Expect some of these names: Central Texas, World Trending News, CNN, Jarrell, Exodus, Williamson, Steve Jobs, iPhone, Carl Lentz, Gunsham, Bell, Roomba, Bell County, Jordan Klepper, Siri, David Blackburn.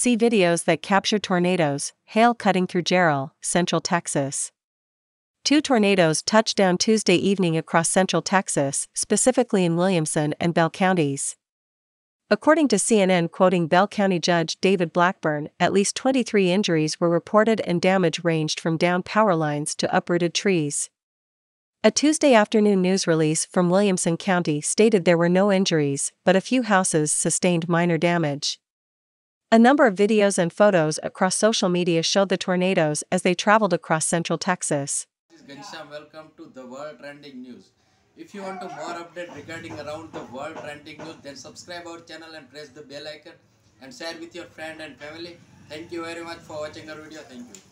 See videos that capture tornadoes, hail cutting through Jarrell, Central Texas. Two tornadoes touched down Tuesday evening across Central Texas, specifically in Williamson and Bell counties. According to CNN, quoting Bell County Judge David Blackburn, at least 23 injuries were reported and damage ranged from downed power lines to uprooted trees. A Tuesday afternoon news release from Williamson County stated there were no injuries, but a few houses sustained minor damage. A number of videos and photos across social media showed the tornadoes as they traveled across Central Texas. This is Gunsham. Welcome to the World Trending News. If you want to more update regarding around the world trending news, then subscribe our channel and press the bell icon and share with your friend and family. Thank you very much for watching our video. Thank you.